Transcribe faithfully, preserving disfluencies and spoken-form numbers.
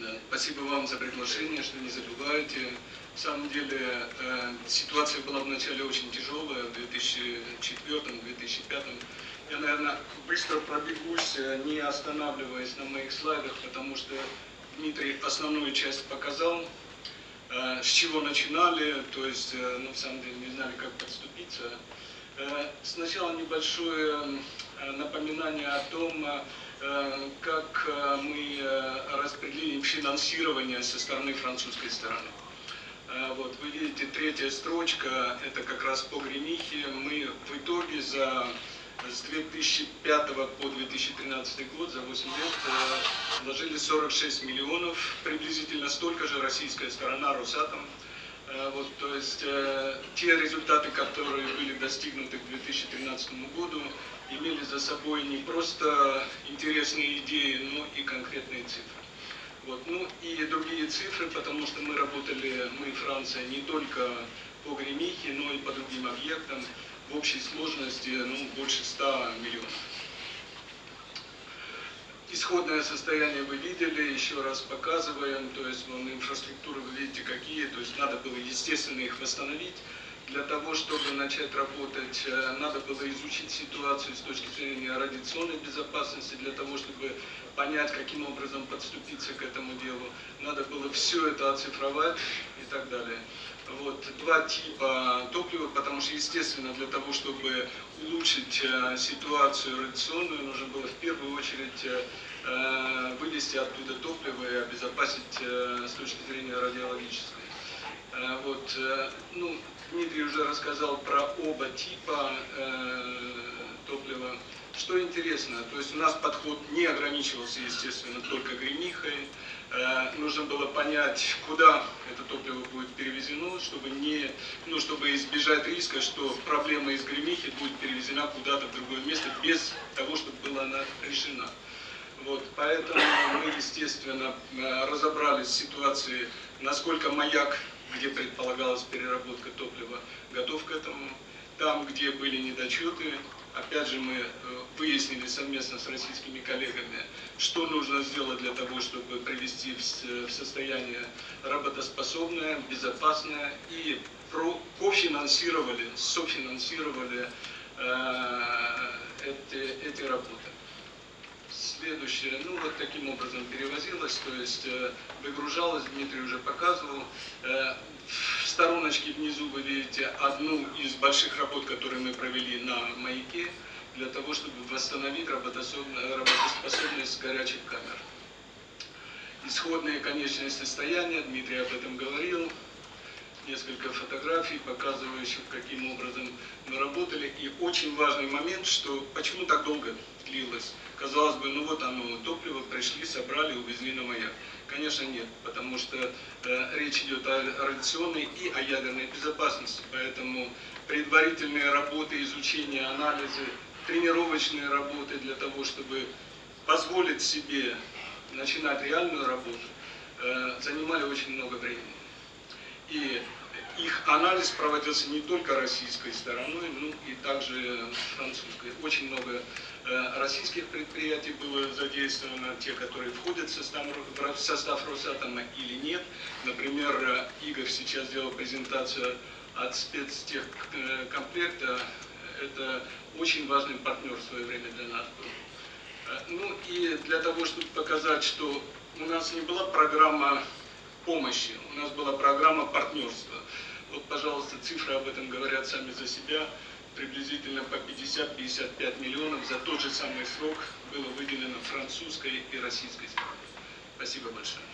Да. Спасибо вам за приглашение, что не забываете. На самом деле э, ситуация была вначале очень тяжелая, в две тысячи четвёртом — две тысячи пятом. Я, наверное, быстро пробегусь, не останавливаясь на моих слайдах, потому что Дмитрий основную часть показал, э, с чего начинали, то есть, э, на самом деле, не знали, как подступиться. Э, сначала небольшое э, напоминание о том, э, как э, мы э, распределили финансирование со стороны французской стороны. Вот, вы видите, третья строчка, это как раз по Гремихе. Мы в итоге за, с две тысячи пятого по две тысячи тринадцатый год, за восемь лет, вложили сорок шесть миллионов, приблизительно столько же российская сторона, Росатом. Вот, то есть те результаты, которые были достигнуты к две тысячи тринадцатому году, имели за собой не просто интересные идеи, но и конкретные цифры. Вот, ну и другие цифры, потому что мы работали, мы, Франция, не только по Гремихе, но и по другим объектам, в общей сложности ну, больше ста миллионов. Исходное состояние вы видели, еще раз показываем, то есть вон, инфраструктуры вы видите какие, то есть надо было естественно их восстановить. Для того, чтобы начать работать, надо было изучить ситуацию с точки зрения радиационной безопасности, для того, чтобы понять, каким образом подступиться к этому делу. Надо было все это оцифровать и так далее. Вот, два типа топлива, потому что, естественно, для того, чтобы улучшить ситуацию радиационную, нужно было в первую очередь э, вывести оттуда топливо и обезопасить э, с точки зрения радиологической. Э, вот, э, ну, Дмитрий уже рассказал про оба типа э, топлива. Что интересно, то есть у нас подход не ограничивался, естественно, только Гремихой. Э, нужно было понять, куда это топливо будет перевезено, чтобы, не, ну, чтобы избежать риска, что проблема из Гремихи будет перевезена куда-то в другое место, без того, чтобы была она решена. Вот, поэтому мы, естественно, разобрались с ситуацией, насколько маяк, где предполагалась переработка топлива, готов к этому. Там, где были недочеты, опять же мы выяснили совместно с российскими коллегами, что нужно сделать для того, чтобы привести в состояние работоспособное, безопасное, и кофинансировали, софинансировали э, эти, эти работы. Следующее, ну вот таким образом перевозилось, то есть э, выгружалось, Дмитрий уже показывал. Э, в стороночке внизу вы видите одну из больших работ, которые мы провели на маяке, для того, чтобы восстановить работоспособность горячих камер. Исходное и конечное состояние, Дмитрий об этом говорил. Несколько фотографий, показывающих, каким образом мы работали. И очень важный момент, что почему так долго длилось. Казалось бы, ну вот оно, топливо, пришли, собрали, увезли на маяк. Конечно, нет, потому что э, речь идет о радиационной и о ядерной безопасности. Поэтому предварительные работы, изучение, анализы, тренировочные работы для того, чтобы позволить себе начинать реальную работу, э, занимали очень много времени. И их анализ проводился не только российской стороной, но и также французской. Очень много российских предприятий было задействовано, те, которые входят в состав, в состав Росатома или нет. Например, Игорь сейчас делал презентацию от спецтехкомплекта. Это очень важный партнер в свое время для нас был. Ну и для того, чтобы показать, что у нас не была программа помощи, у нас была программа партнерства. Вот, пожалуйста, цифры об этом говорят сами за себя. Приблизительно по пятьдесят — пятьдесят пять миллионов за тот же самый срок было выделено французской и российской стороны. Спасибо большое.